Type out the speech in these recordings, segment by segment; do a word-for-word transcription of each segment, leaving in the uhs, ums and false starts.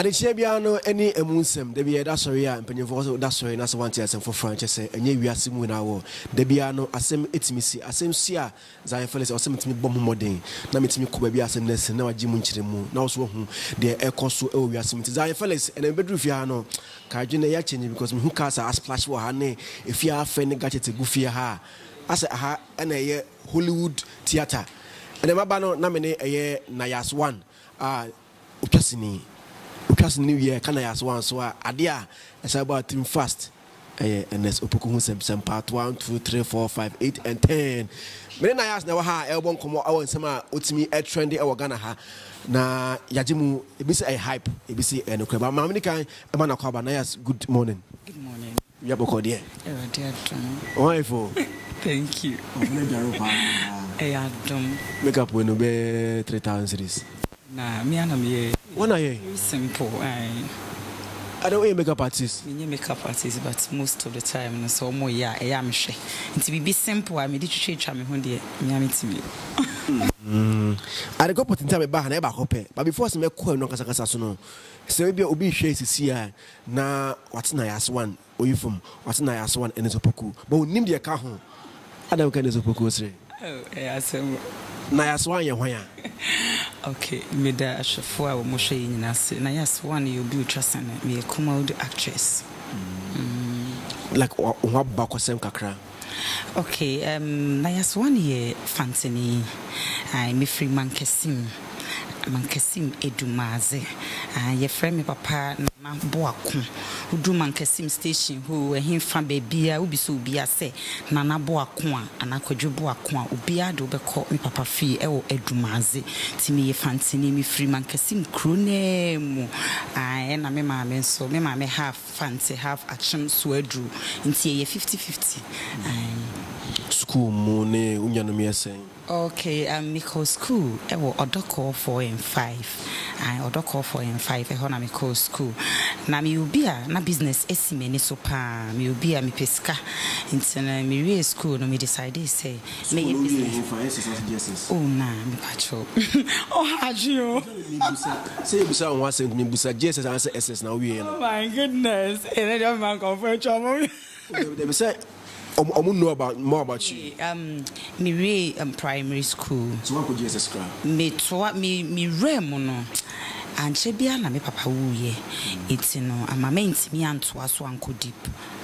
Adechiabiano any emunsem, Debbie Dasoria and Penavoso Dasori and Asawantiasem for Frances, and ye we are Simu in our Debiano, Asem Etimisi, Asem Sia, Zion Felix, or Semitimi Bombodin, Namitimi Kubiasem Ness, now Jimunchemu, now so whom the echoes to O. We are Simit Zion Felix and a bedrufiano, Kajina Yachin, because Mukasa as Plash for Hane, if you are friendly gadget to Goofy Ha, as a ha and a Hollywood theatre. And a Mabano nominate a year N A Y A S one. Ah, Upasini. Because New Year, can I ask one? So, Adia, as about him fast. Ernest Opoku, part one, two, three, four, five, eight, and ten. When I asked now how album come out, our summer, Utimi, a trendy, our Ghana, na Yajimu, it be a hype, it be see an Okaba. Mamika, a man of Kabanayas, good morning. Good morning. Yaboko, dear. Oh, dear, wonderful. Thank you. Make up when you be three thousand series. Nah, me and me. What are you? Simple. I, I don't wear makeup artists. Me makeup artists, but most of the time, so more yeah, I am shy. It will be simple. I made it change. I'm going to me. I'm it me. I go put in time back and ever hope. But before I make call, no kasa kasa suno. So maybe Obi share is here. Na what's N A Y A S one? Where you from? What's N A Y A S one? Ernest Opoku. But we name the car home. I don't care Ernest Opoku. Sorry. Oh, yeah, so. N A Y A S one, you're here. Okay, me da ashafua wo moshe nyinase na yes one you be trusting me a Kumawood actress. Like what bakosem kakra. Okay, um na yes one year fancy I me free man kesim. Man kesim edumaze. Ah ye frame me papa na man boaku. Udu man kesim station who him fan baby a ubiso bia se na na boaku a anakodwo boaku a obia de obekọ me papa fi e wo edumaze. Timi ye fantini me free man kesim kronemu. Ah e na me ma me so me ma me half fancy half action so adru. Nti ye fifty fifty. School money unyano me esen. Okay, I'm um, school. I will order call four and five. I order call four and five. I want to call school. Now, me will be a na business. Esi many so pa. Me will be a me pesca. Instead, me real school. No, me decided say me business. Oh na me pacho. Oh hajio. Say busa on one cent. Me busa Jesus answer S S now we. Oh my goodness! And then your man confirm trouble. They be say. I don't know about more about you. Um, me re um, primary school. So what could you describe? Me to me me re mono. And she be an me papa uye. It's you know a mama inti me and to us one could deep.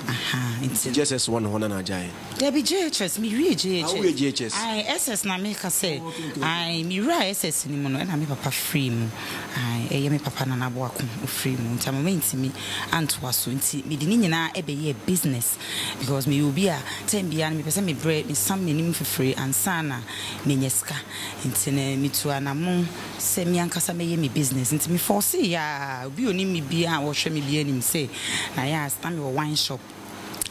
Aha. It's J S S one one and a giant. There be J H S me re J H S. Re J H S. I S S na me kase. I me re S S ni mono. And me papa free mo. I e me papa na na bo akun free mo. It's a mama inti me and to us inti me dini na ebe ye business because me ubi a. Ten beyond me person me bread me some me name for free and sana me nyeska. Inti ne me to anamon se me ankasa me ye me business. Inti me foresee ya ubi oni me be a washe me be ni say na ya stand me wine shop.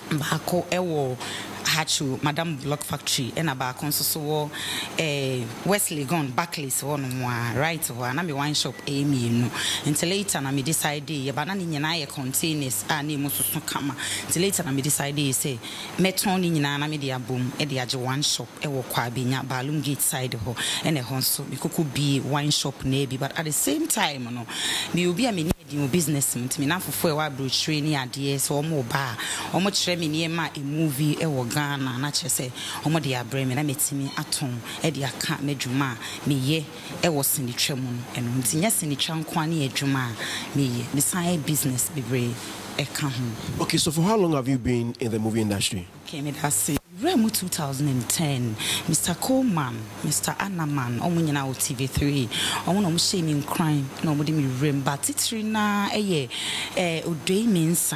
Bako ewo hachu Madam Block Factory and about consoso eh Wesley gone Barclays one more right one and wine shop Amy no until later na me decide dey but na nyina ye containers and e mususu kama until later na me decide say meton nyina na me dey abom e dey age one shop e wo kwa benya Balloon Gate side ho and e honso me kuku be wine shop na bi but at the same time no me obi a me your business me na fofo e wa brochure ni ade so omo ba omo kire me ni ma a movie e wo Ghana na che se omo de abre me na metimi atom e de aka medwuma me ye e wo senetwa mu eno ntinya senetwa nkwa na edwuma me ye me side business bebre e ka ho. Okay, so for how long have you been in the movie industry? Okay, me that say Remu two thousand ten, Mister Coleman, Mister Annaman, Omunya on T V three, Omunum Shane in crime, nobody me rem, but Titrina, a year, a day means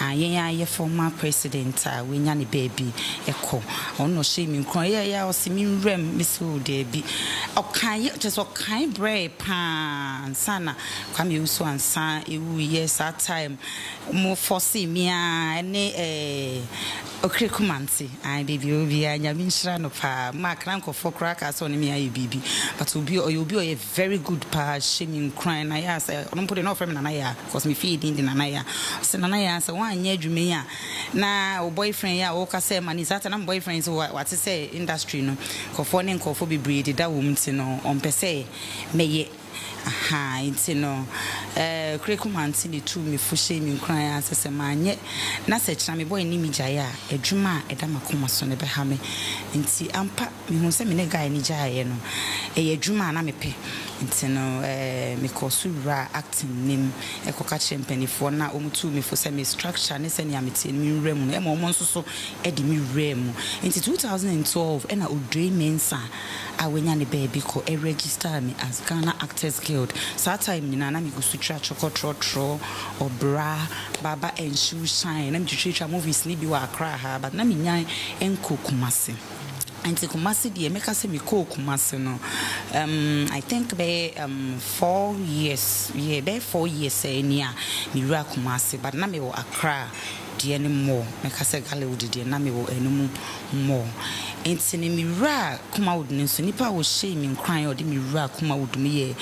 a year former president, a winyani baby, a co, on no shame in crime, a or seeming rem, Miss O'Debby. Okay, just what kind bread pan, sana, come you so and son, yes, at time more foresee me, and a Okrecumancy. I baby obi anya bi nshira no pa mark ranko for crackers on me ayi bibi but obi o obi a very good pa shaming crying na ya say no put no frame na na ya cause me feed in na na ya say na na ya say wan nya adwume ya na o boyfriend ya o ka say man is that na boyfriend so what say industry no ko for ne ko for be breed that woman no on pese meye Aha, it's no. Eh, kreko manti ni tu mi fushe mi nkran asese manye. Na se chira me boy ni mi jaya, edwuma eda makoma so ne be ha me. Nti ampa me hu se me ne guy ni jaya no. Eh edwuma na me pe. Nti no eh me kosu ra acting nim e koka chire mpanifo na omutu mi fuse me structure ne se ne amete ni mi remu. E mo mo nso so e di mi remu. Nti twenty twelve e na odwe mensa awenya ne baby ko e register me as Ghana Actors Guild. So that time, you know, I'm going to try chocolate, or bra, baba and shoe shine. I'm going to try movies, sleepy, or cry, but I'm going to cook Kumasi. And the Kumasi, the American semi cook Kumasi, no. Um, I think be um four years, yeah, be four years, eh, near me, Kumasi, but I'm going to cry. Anymore, make us a gallery, the enemy will any more. And sending me ra come out, and so Nipa was shaming, crying, or the mirror come out me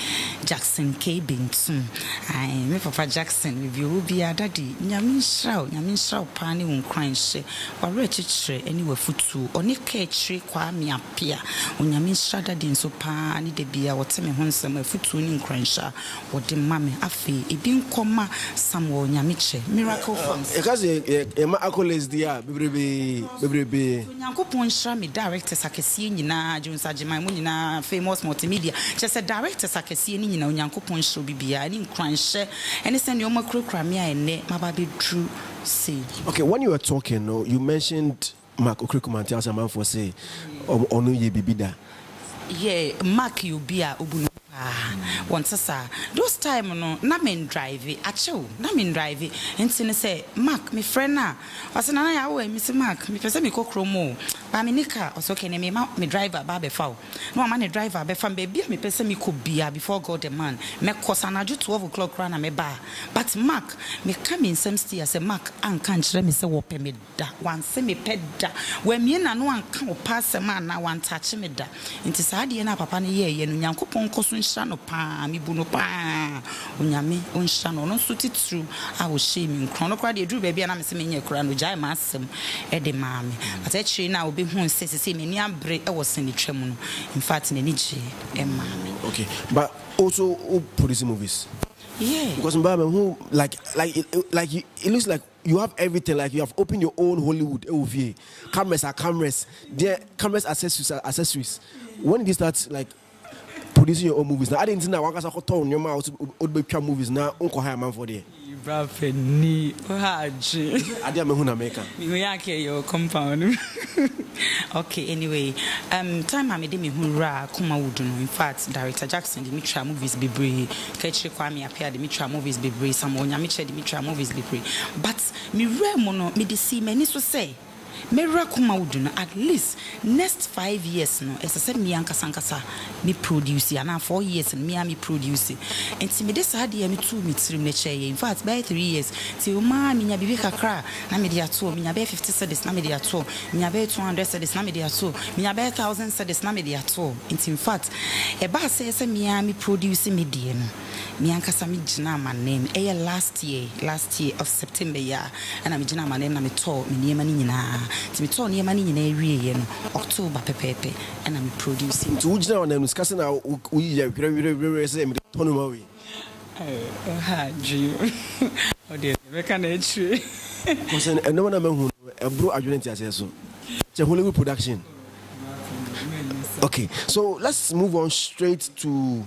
Jackson K. Benson. I am Papa Jackson, if you will be a daddy, Yamin Shroud, Yamin Shroud, Panny won't cry and shake, or wretched tree, anywhere foot two, or Nick tree, qua me up here, when Yamin Shroud in so panny de beer, or Timmy Honson, a foot two in Cranshaw, or the mammy, a fee, it didn't come somewhere, Yamiche, miracle from. Emma accolades, dear, baby, baby. Uncle Ponsham, directors, I can see in a Jones, Ajimamuna, famous multimedia. Just a director, I can see in a Uncle Ponsham, Bibia, and in Cranshire, and it's an Yoma Crook, Crimea, and Net, my baby, true. See, okay, when you were talking, no, you mentioned Mark O'Crickman, tells a man for say, or no, ye be that. Yeah, Mark, you be a Ubun. Ah, once sir, those time no, na men drive it. Acho, na men drive it. And since say, Mark, my friend na, I said, na ya we, Mister Mark, me person me ko chromo. Ba me nika, also kene me ma me driver ba be foul. No man a driver be fam be me person me ko bia before God the man. Me kosana ju twelve o'clock run na me ba. But Mark, me come in same still as Mark and can chere me say wo pe me da. Wan se me pe da. We me na no an kan o pass man na wan touch me da. Nti sa de na papa ne ye ye no Nyankopon ko so Shano pa mi buno pa unyame unshano no suti true I will shame in chronocra de drew baby and I'm seeing your crown with Jai Massam Eddie Mammy. But actually now be home says the same in break I was in the tremuno. In fact, in the niche and mammy. Okay, but also who produce movies? Yeah, because Mbaba, who like like it, like it looks like you have everything, like you have opened your own Hollywood O V A. Cameras are cameras, their cameras accessories are accessories. When did you start like producing your own movies? Now I didn't know I was a town your mouth would be movies now. Uncle Hyman for the Brafeni, I didn't know America. We are your compound. Okay, anyway, um, time I made me hurrah, Kumawood. In fact, director Jackson Dimitra movies be brave, Ketchi Kwame appear Dimitra movies be brave, someone Yamicha Dimitra movies be brave. But me remono, me deceive many so say. Mera Kumawood, at least next five years no, as I said, me anka sankasa, me produce, and now four years and me am me produce. And see me this idea me two me three me chair. In fact, by three years, see Uma me nya bibi kakra, na me dia two, me nya be fifty cedis, na me dia two, me nya be two hundred cedis, na me dia two, me nya be thousand cedis, na me dia two. And in fact, a ba say say me am me produce me dia no, me anka sa me jina my name. Eye last year, last year of September yeah, and I me jina my name na me tall, me name ni nyina. Timi to ne mani nyina wie no October pepepe and I'm producing to ujina on them scasen na uyiya kire say me to no mawe eh ha ji o de me kan e chi ko se no one am hu e bro adwenti ase so che Hollywood production. Okay, so let's move on straight to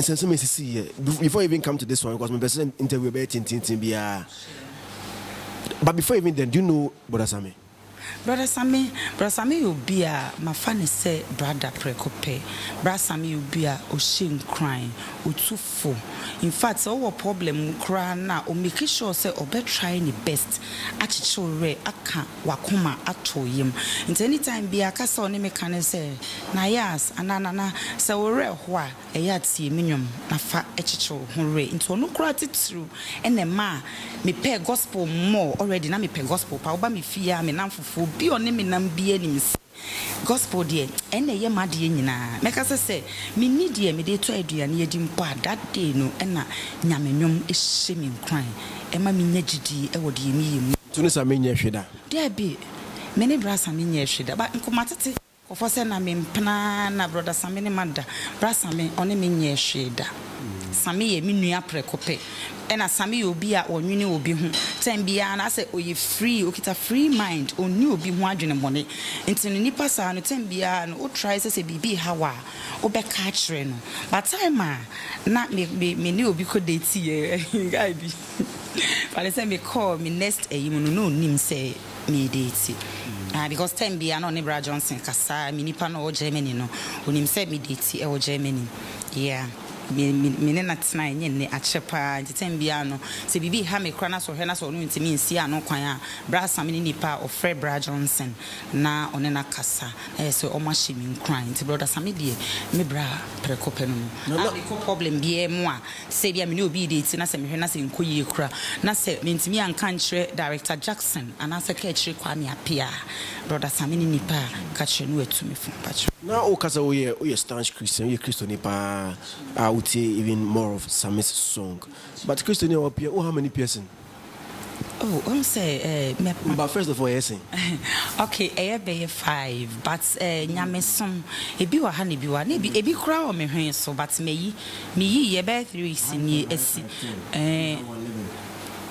before you even come to this one, because my person interview about Tintin Tintin bia. But before even then, do you know Brother Sammy? Brother Sammy, Brother Sammy will be a my family say brother precope. Brother Sammy will be a shame crying, or too full. In fact, our problem cry now, or make sure say or better try the best. Achichore, aka, wakuma, atoyim. And any time be a castle name can say, Nayas, ananana, so re hua, a yatsi minimum, na fa echicho, hore, into no gratitude through, and a ma, me pay gospel more already, na me pay gospel, pauba me fear, me nam fufu. Be on him and be enemies. Gospel dear, and a year, my dear, make us say, me need dear, me dear, twenty and ye dimpa that day, no, and na Yaminum is shaming crying. Emma Minejidi, oh, dear me. Tunis Aminia Shida. There be many brass Aminia Shida, but in Comata. Ofose na me mpana na brother Sami ne mada. Brother Sami one me nye sheda. Sami ye me nua prekope. E na Sami obi a onwini obi hu. Tem bia na se oye free, okita free mind, onnu obi hu adwene mone. Nti ni nipa saa no tem bia no o try se se bibi hawa. O be ka kire no. But time na me me ni obi ko date ye guy bi. But they say me call me next e no no nim say me date. Uh, because time be an Nebra Johnson, Casa, Minipano or Germany, no, when him said me did or Germany. Yeah, Minna at nine, at Shepherd, the Tembiano, Sibi Hammy Cranas or Hennas or Nunti, me, Siano, Quia, Brass, Saminipa or Fred Bra Johnson, now on a Casa, so Omashim crying to brother Samidi, Mibra, Precopenum. No problem, be moi, say, I knew be dates, and I said, Hennas in Kuyukra, Nasa means me and country director Jackson, and as a catch require me appear. Brother Samini Nipa, catch you to me from Patrick. Now, Okaza, we are staunch Christian, you Christian Nipa, I would say even more of Samis song. But Christian, you appear, oh, how many person? Oh, I'm say, uh, but first of all, I say, okay, I have five, but a Yameson, a be a honey, be one, a big crowd, me, so, but me, me, a bad three, see,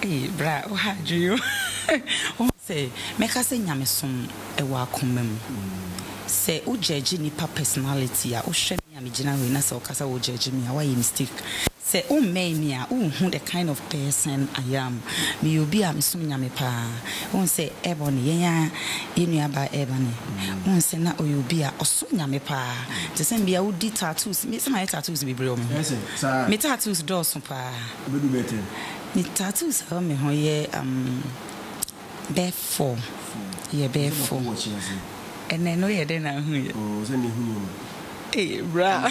eh, bra, how do you? Say, make us a Yameson a welcome. Say, oh, judge nipa personality, I will share me, generally, not so, because I will judge me, why mistake. Say, oh, mania, oh, who the kind of person I am. Me, you be a Missumia, pa. One say, Ebony, yeah, in your by Ebony. One say, now you be a Osunia, me, pa. The same be old tattoos, miss my tattoos be broken. Me tattoos, doors, pa. Me tattoos, oh, me, oh, yeah, um, bear four. Yeah, bear four. And then, no, yeah, then I'm here. Oh, send me who. Hey, bra.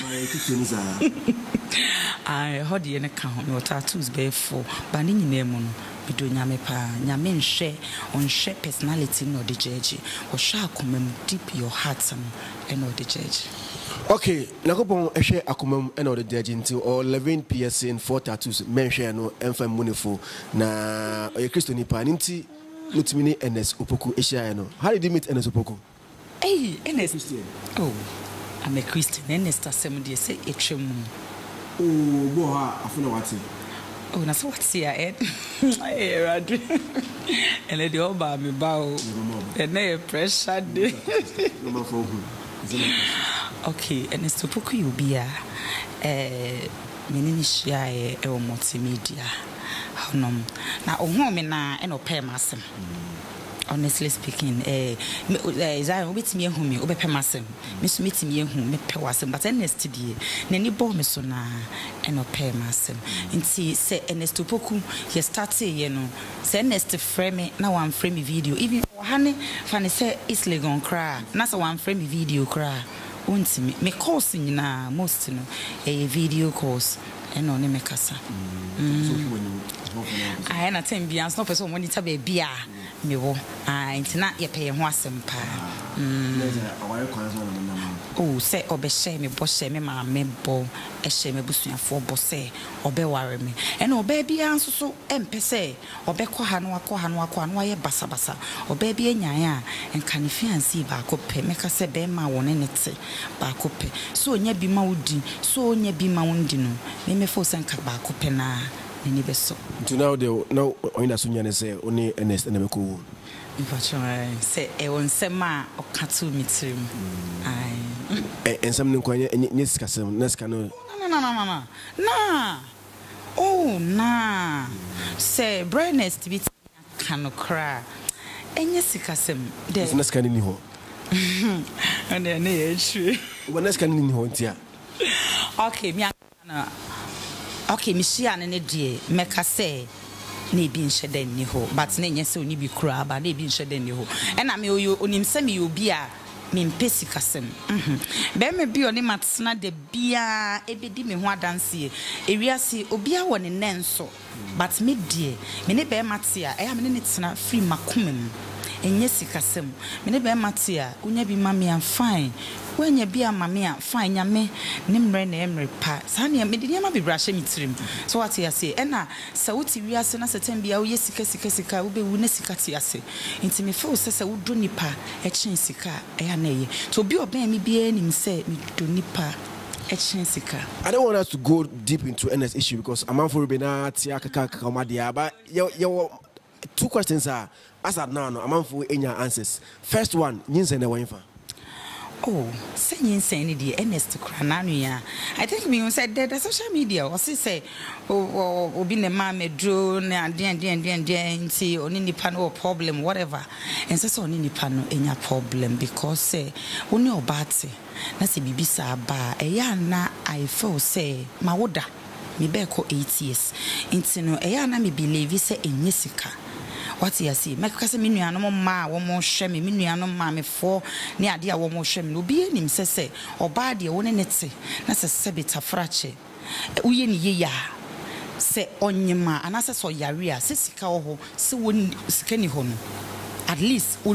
I heard the account, your tattoos bare for, but in your name, we do Yamepa, Yamen share on share personality, no the judge, or shall come deep your heart and all the judge. Okay, Nakopon, a share akumum and all the judge until all eleven P S N, four tattoos, men share no infant moneyful. Now, a Christian Paninti, Mutimini, Ernest Opoku, Eshiano. How did you meet Ernest Opoku? Hey, Ernest. Oh, I'm a Christian, Ernest, I say, it's a Oh, boha, I follow what Oh, that's what's here, Ed. Hey, Rodri. And let the old baby bow. And they pressure. Okay, and it's to poke you beer. Eh, Minishia, or multimedia. How no. Now, oh, woman, and opera massam. Honestly speaking, eh, Zion with me whom you obey massam, Miss Meeting me whom me pewasam, but Ernest dear, Nenny Bomisona, and opay massam. And see, say Ernest Opoku, he started, you know, say Ernest frame now one frame video. Even honey, Fanny say it's legon cry, not one frame video cry. Won't me, me coursing na most, you know, a video course, and only me cassa. I entertain beyond no person monitor be beer. Me wo, ah, intina ye pay hwa sempa. Oh, say obeshe me boshe me ma me bo, eshe me busu yafo boshe, obe ware me. Eno obe bia nso so empese, obe kwa hanwa kwa hanwa kwa hanwa ye basa basa, obe bia nyaya, enkanifi ansi ba kope, meka se be ma wone nete ba kope. So nye bima udi, so nye bima undi no, me me fo senka ba kope na. To now, they now only as soon as say only Ernest and the cool. Say a one sema or Katsu Mitrim. Aye, and some inquiry and Niskasam, Neskano. No, no, no, no, no, no. Oh, nah. Say, Brennest to be canoe cry. And Niskasam, there's Nescanino. And then, when Nescanino, okay, me. Okay, Michiana and a dear, make her say, Nibin Shedden Niho, but Nanya so Nibi Cra, but Nibin Shedden Niho. And I mean, you own him semi, you beer, mean Pessicassim. Ben may be on him at Snad de Bia, Ebidimi, one dance here. Area see, Obia one in Nanso, but mid dear, Minibem Matsia, I am in it's not free Macumim. and yes, Cassim, Minebe Matia, Unebi Mammy, I'm fine. When you be a mammy, I'm fine, Yame, Nimren, Emery Pat, Sunny, and Mediama be brushing me trim. So what I say, Anna, Sauti, we are soon as a Tembia, yes, Cassica, will be Winnesicatiase. Intimate forces, I would do nipper, a chain sicker, a nay. So be obey me, be any say, me do nipper. I don't want us to go deep into Ernest's issue because I'm for Rubina, Tiakaka, Kamadia, but your two questions are as at now, I'm for any answers. First one, Yinsen Wainfa. Oh, say Yinsen, Ernest Kranania. I think we said that the social media was say, oh, being a mammy drone, and then, then, then, then, see, or Ninipano problem, whatever. And so, Ninipano, any problem because say, only a batty. Nasi bibisa ba eya na I feel say mawoda me be ko eight years intino eya na me believe say enyesika what you say make kase me nuanom ma wo mo hwe me me nuanom ma me fo ne ade a wo mo hwe me obi enim say say oba de wo ne nete na se sebita frache uye ni yeya se onyema anase so yarea se sika wo ho se woni sika ni ho no at least o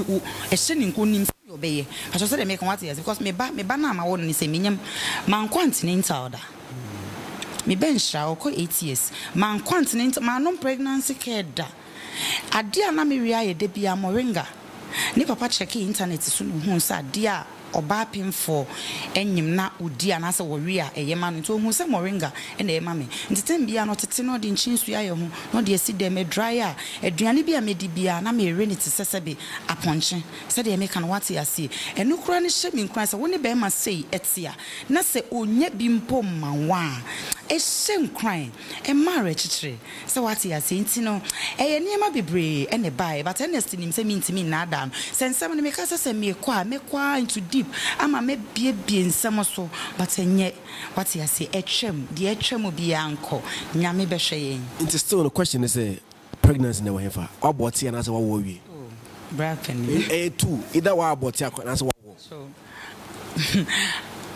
ehseni nko nim obey. I just said make one years because me ba me ba na ma won ni say menyam man continental da. Me ben sha okọ eight years. Man continental man non pregnancy care da. Ade na me ria ye de bia moringa. Ni papa check internet so no hu sa ade a oba pin for enyim na odi anase wo ria eye ma no to hu sa moringa e na e ma me. Ntitem bia no tete no de nchinsu ya ye ho no de si dem e dryer. Aduane bia me di bia na me re ni tesese be aponche. Said e make an what ya see. Enu kura ni hye min kran se woni be ma sei etia. Na se onye bi mpo manwa. E hye nkran e mare chichire. Se what ya see ntino eye niema bebre e ne bai but Ernest nim se mintimi na adam. Se nsem ni me ka se se me kwa me kwa into deep ama me bie bie nsem so but enye what ya see etwem de etwem bi anko nyame be hwe yen. It is still the question is eh pregnancy never ever. Aboti and as what were we? Bracken. A two. Either wa aboti and as what were. So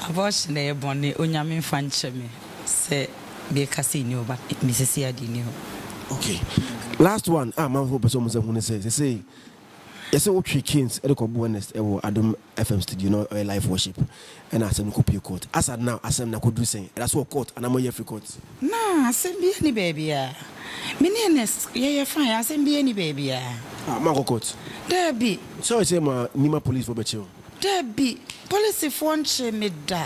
abortion e boni onyame fanche me say be kasi ni oba misisi adi ni ho. Okay. Last one. Ah, man for person musa hunu say. They say they say what chickens e ko bu honest e wo Adam F M studio no live worship. And I said, copy your court. As at now, I said, I could do saying that's what court and I'm a year for court. Nah, I said, be any baby. Minioness, yeah, you're fine. I said, be any baby. Ah, Marco court. There be. So I say, my Nima police for Betchel. There be. Policy phone shame me da.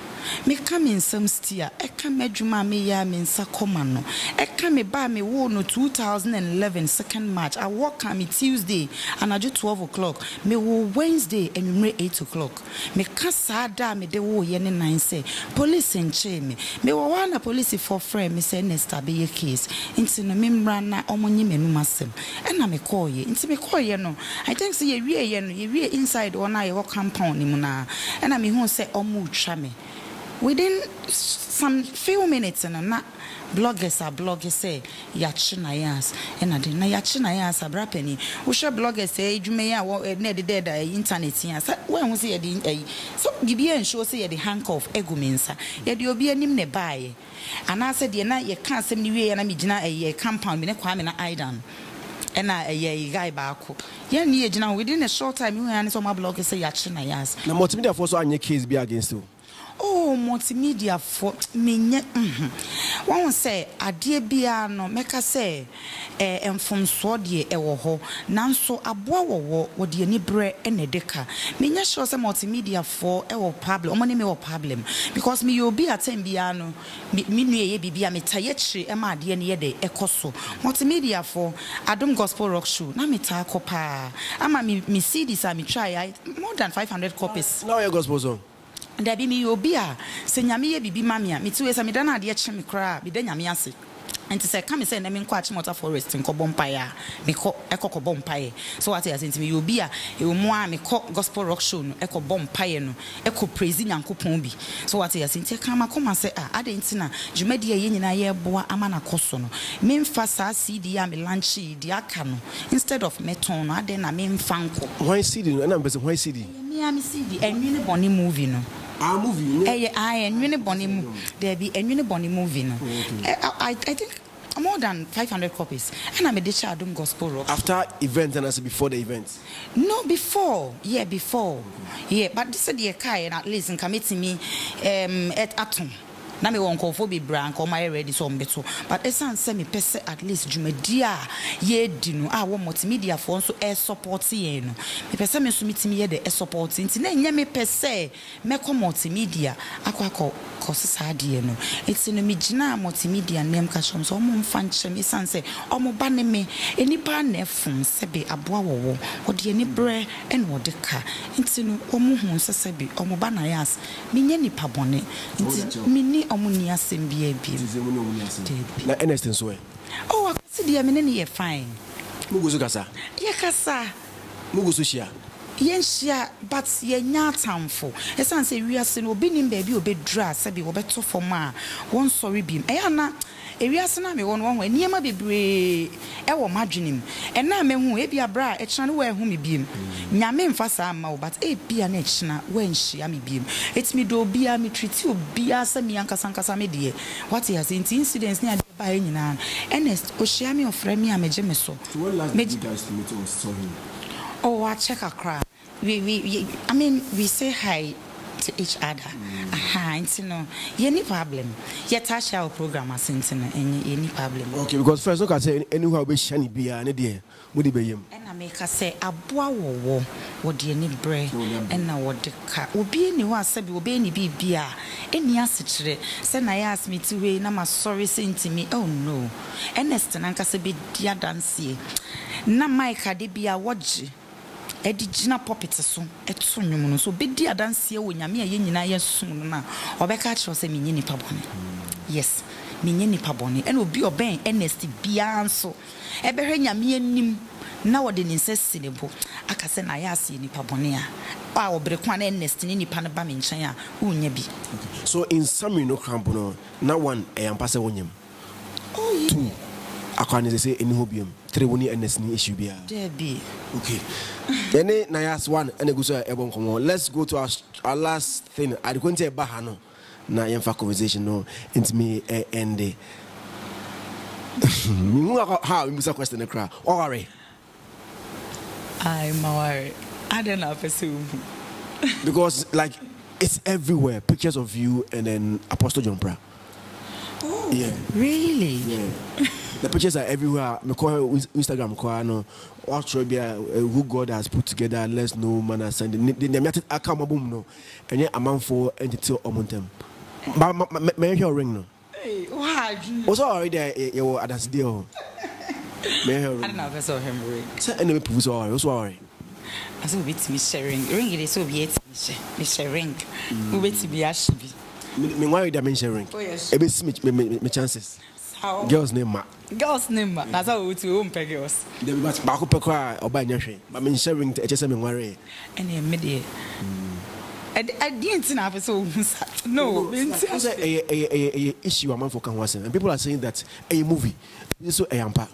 Me come in some steer, I come medjuma me yam in Sakomano. I come by me wono two thousand and eleven second March. I walk on me Tuesday and I do twelve o'clock. Me wo Wednesday and me eight o'clock. Me casada me de wo yen nine say police and chain me. Me wo wana police for friend me say Nesta be a case. Into no mim rana omony me numasem. And I me call ye. Into me call ye no. I think so ye re yen ye re inside or na ye walk compound imuna. And I me who say omu chame. Within some few minutes, and na bloggers are bloggers say yachina yas, and I did na yachina yas a brappenny. We shall bloggers say you may ne the dead internet yas. When was he a so give you and show say the hank of eguminsa. Yet you'll be a name nearby. And I said, Yana, you can't send me and I mean a compound in a crime and an iron. And I a guy barco. Yan, within a short time, you and some bloggers say yachina yas. Now, multimedia for so any case be against you. Oh, multimedia for me. One say, I dear Biano, make us say, and from Swardy, a woho, none so a boa war, or the nibre and a decker. Me, yes, shows a multimedia for a problem, or money or problem, because me, you'll be at ten Biano, me, be a metayetri, and my dear near day, a cosso. Multimedia for Adam Gospel Rock Shoe, Namita Copa. I'm a me see this, I me try more than five hundred copies. Now, your gospel zone. There be me obia, Senyami be mamia, me too as a midana dear chemicra, be then yamiasi. And to say, come and send them in quatch motor forest and cobompire, me co echo bompire. So what is it me obia, you moa me co gospel rock show, echo bompire no, echo praising and cupombi. So what is it? Come and say, ah, I didn't know, you made the yen in a year boa amana cosono. Mem fasa C D A me lanchi, diacano, instead of meton, I then a mem fanco. Why C D? And I'm busy, why C D? Me, I'm C D, and you know, movie no. I movie. I and Unibonny, there be a Unibonny movie. I think more than five hundred copies. And I'm a teacher, I do gospel rock. After events and as before the events? No, before. Yeah, before. Yeah, but this is the car and at least in committee me at Atom. Na me won call for be brank or my ready so mbeto but esan say me pese at least jumedia ye di no a wo multimedia for so e support ye no me pese me so mitimi ye de e support nti na nya me pese me ko multimedia akwa ko ko society no nti no me gina multimedia nem ka chom so mo mfa nchem esan say omo ba ne me enipa na fun se be aboa wo wo de ni bre e no de ka nti no omo hu sese be omo ba na yas me nya nipa bone nti me ni Omunia Simbia Bill. Like Ernest Swear. Oh, I see the Amini fine. Mugusukasa. Yakasa Mugususia. Yensia, but ye na town for. A son say, we are sin obedient baby obey dress, be better for ma. One sorry beam. Ayana, a reason me one one way near my baby. I will imagine him. And now men who be a bra, a channel where whom he beam. Yamen fasa mau, but a be an etchna when she am beam. It's me do be a me treat you, be a semi anka sankasa media. What he has into incidents near by in an Ernest, Oshiami or Fremia Mejemeso. What last did you guys to meet or saw him? Oh, I check a crowd. We, we, we, I mean, we say hi to each other. Mm. Aha, and you know, any problem. Yet I shall program us into any problem. Okay, because first, look, I say, anyhow, we shan't be an idea. Would it be him? And I make her say, a boa war, what you need bread, and now what the car will be anyone, said, will be any beer. Any answer send I asked me to wait, and I'm sorry, saying to me, oh no. Ernest and Uncle Sabby, dear Dancy. Now, my car, they be a watch. Edijina popete so eto nwum no so bedi adanse wo nyame aye nyina ye sum na obeka kire se menye nipa bone yes menye nipa bone en obi oben Ernest bia nso ebehwe nyame anim na wo de nse sinebo akase na yase nipa bone a a obrekwa na Ernest ni nipa ne ba menchan a wo nya bi so in summary no crambo no na one e ampase wonyem oh yeah. Two akwani say any hobium three woni Ernest ni issue bia there be okay. Then N A Y A S one and go so ebon come on. Let's go to our, our last thing. I going to ba hano na yem fa conversation no into me and the how we must question the crowd. Oware. I'm aware. I don't know pursue. Because like it's everywhere pictures of you and then Apostle John Prah. Oh, yeah. Really? Yeah. The pictures are everywhere. Me call Instagram call no what who God has put together. Let's know man has sent. The the I come boom no. And a man for entity among them. But may you ring no. Hey, what? Also already you were at that deal. May you ring. I don't know if I saw him ring. So any people saw already. Sorry. I saw bit me sharing. Ring it is so be it me sharing. We wait to be ash be. Me worry that me sharing. Oh yes. Every smith me me chances. How? Girls name ma. Girls name ma. That's how we do home pay girls. They be back back up kwa oba nyahwe. But me sharing the H S M nware. And e me dey. I didn't know so no. It's a issue among for kan wasen. And people are saying that a movie so e ampa.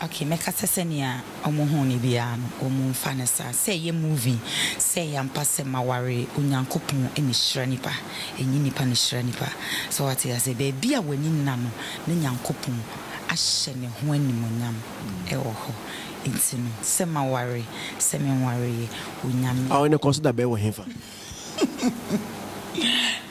Okay, make us say niya omuhuni biya omun fanasa say ye movie say yampa se maware unyankopon enishira nipa enyi nipa nishira nipa so what you say be bia wani nano ne nyankopon ahye ne ho animonyam e wo ho intinu se maware se menware ye unyam aw ne consider be wo hefa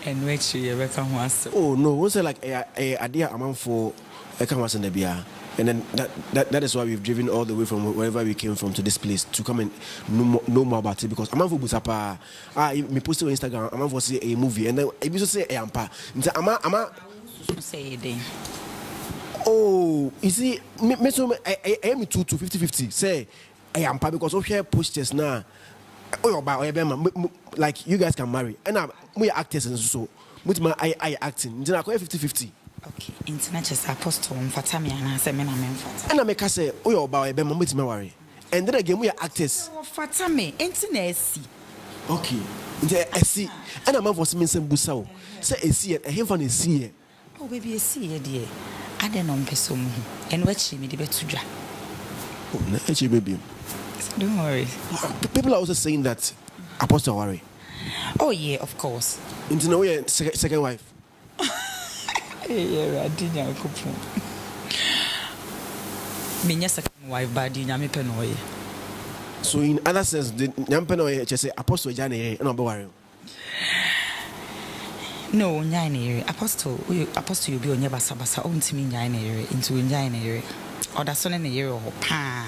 and which you ever come once oh no we say like a idea amamfo e come once na bia. And then that, that that is why we've driven all the way from wherever we came from to this place to come and know more, know more about it because I'm not for busapa. Ah, me post on Instagram. I'm not for see a movie, and then I used to say I'm pa. I'm I'm I'm. Oh, you see, me me so I I am two to fifty fifty. Say I am pa because over here posters now. Oh, but like you guys can marry, and I'm we actors and so. But my I I acting. Then I go fifty fifty. Okay, internet is apostle and Fatami and I say, men and men Fatami. And I make her say, oh, you're about a bit more with my worry. And then again, we are actors. Fatami, internet. Okay, I see. And I'm for Smith and Busau. Say, I see it, I have one see. Oh, baby, I see it, dear. I don't know, Pesum. And what she made the betuja. Oh, no, baby. Don't worry. People are also saying that Apostle worry. Oh yeah, of course. Into no way, second wife. Yeah, I didn't couple. Me second wife, but didn't penoy. So in other sense, the penoy just say Apostle John Prah, no worry. No, John Prah, Apostle, Apostle, you be on your basa basa. Own to me, John Prah, into John Prah. Or that's only the year of pa.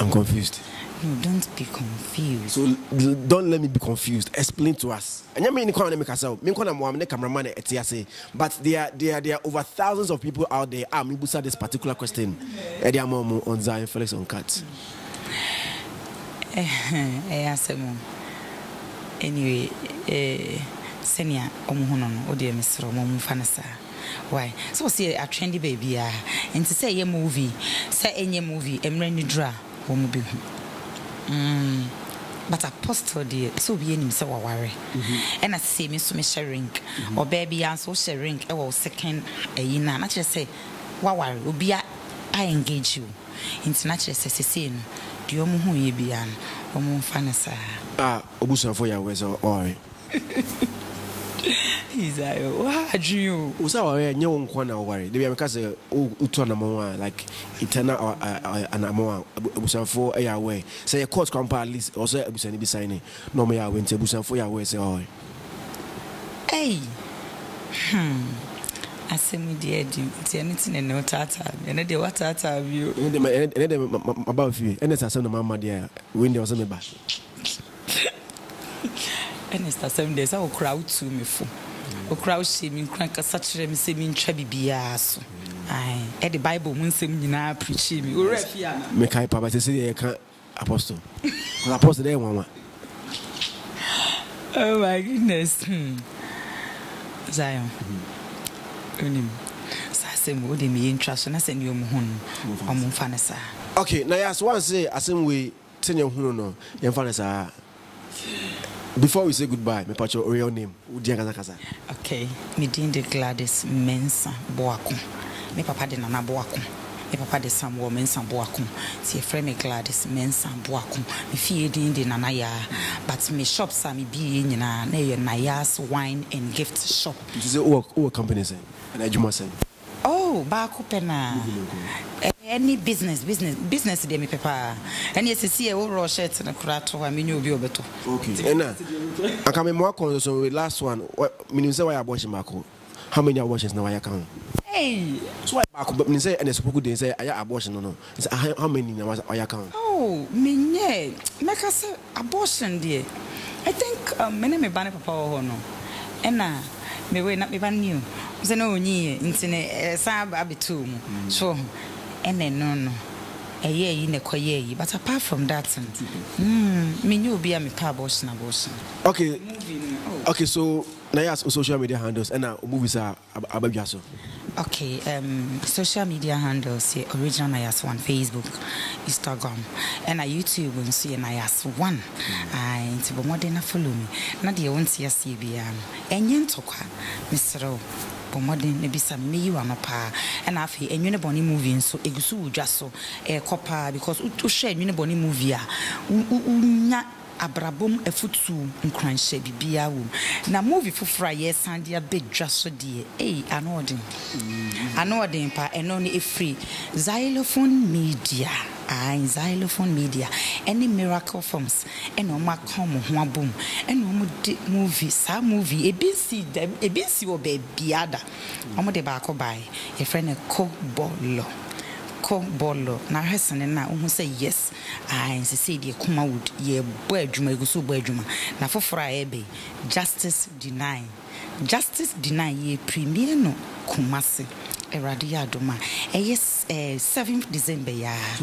I'm confused. No, don't be confused. So don't let me be confused. Explain to us. And I mean, but there, there, there are over thousands of people out there. I'm going to answer this particular question. On Zion Felix on cut. Anyway, senior, why? So see a trendy baby, and to say a movie, say any movie, and Randy Dra will be. Mm. But Apostle dear, so be in so worry. And I see me so much sharing, or baby, and so sharing, or second a year. I just say, what worry will be. I engage you. International assassin, do you know who you be an or more fanasa? Ah, Obusa for your ways or worry. He's like, what do you? Usawa, no one can worry. They are because Utonamoa, like Eternal or Anamoa, Busan for a way. Say a court compound list or say Busani be signing. No, may I went to Busan for your way, say, oh, hey, hmm. I say, me dear, do you see anything and no tata? And then the water have you? And then about you, and then I send the mamma dear, window or something back. And it's the seven days I will crowd to me for. Or crowd shame in crank a such a semi chubby bias. Aye, at the Bible, one same in our preaching. You ref here. Make I papa say a can't apostle. Apostle there, mama. Oh my goodness. Hmm. Zion. Unim. Sassam would be interested in us and your moon. Okay, Nayas one say, as in we send your moon, your fanasa. Before we say goodbye, my patch your real name. Okay, me din de Gladys Mensa Boakum. Me papa de Nana Boakum. Me papa de Samuel Mensa Boakum. See a friend me Gladys Mensa Boakum. Me fee din de Nana ya. But me shop sa me be in na Nayas wine and gift shop. You say who company say? And I juma say. Oh, Baku Pena. Any business, business, business, de mi papa. And yes, see a raw shirt and a crato. I mean, you'll be able to. Okay, and I come in more on the last one. What means why I watch Marco? How many are watches now? I can. Hey, so I could say, and it's good they say, I abortion. No, no, it's how many I can. Oh, me, make us abortion, dear. I think um, many may ban a papa or no. And now, may we not be ban you? There's no near internet, sab abitum. So. And then no, no, a year in a coyer, but apart from that, hmm, me you'll be a me parbosh abortion. Okay, okay, so Nayas social media handles and now movies are about yourself. Okay, um, social media handles the original Nayas one, Facebook, Instagram, and a YouTube and see Nayas one. I into more than a follow me, not the own C S C B M, and you talk, Mister O. Modern, maybe some me you are not pa, and I feel a unibony movie, so a gusu just so a copper because to share unibony movie. Una abrabum a foot soon and crunch be beer womb. Now movie for fry, yes, and dear bed just so dear, eh, an ordin. An ordin pa, and only a free xylophone media. I xylophone media, any miracle films, and no mark home one boom, and no movie, some movie, a busy, them, a busy or baby other. I'm the back by a friend a co bolo, co bolo. Now her son and I almost say yes. I say, dear Kumawood, ye bedroom, go so bedroom. Now for Friday, justice deny, justice deny ye premier no Kumasi. Eradiadoma. Yes, seventh December. Yeah. I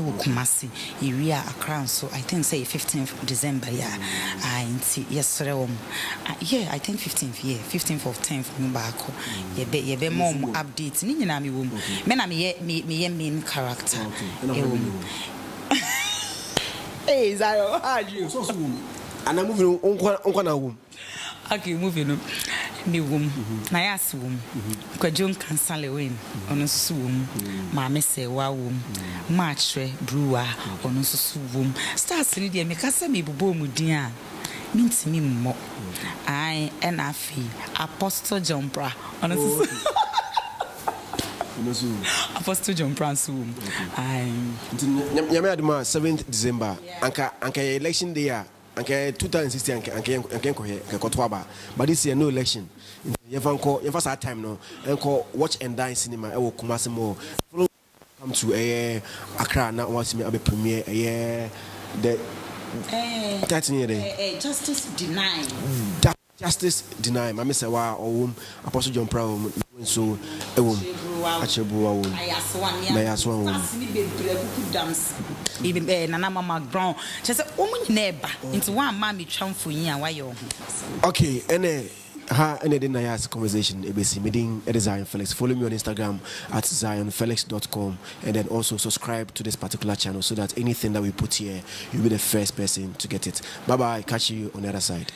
will Kumasi. We are a crown, so I think say fifteenth December. Yeah. I yes, yeah, I think fifteenth. Yeah, fifteenth of tenth. Mumbako. Ye be ye be more updates. Nini na mi wum. Me na mi mi mi main character. Hey, Zayo, how are you? And I'm moving on. On on wum. Okay, moving on. My womb, my ass womb, Quajon Cansale win, on a swoom, Mamma say, wow womb, March, brewer, on a swoom, starts in the Mikasa me boom with Dian. mintimi mo ai ena afi Apostle John Prah onosu onosu Apostle John Prah so ai nyame adema seventh December anka anka election day anka two thousand sixteen anka anka ko here anka to aba but this year no election you ever call you first time no enko watch and dine cinema e wo Kumasi mo come to eh Accra na watch me abe premiere eh the Uh, uh, uh, justice denied. Mm. That justice denied. Mama said, "Wow, Apostle John Prah, so a woman, Achebu, NAYAS one, even Nana Mama Brown." She said, "Woman, neighbor, into one mammy chum for you, why you?" Okay, and. Ha and then I asked conversation A B C meeting at Zion Felix. Follow me on Instagram at zion felix dot com and then also subscribe to this particular channel so that anything that we put here, you'll be the first person to get it. Bye bye, catch you on the other side.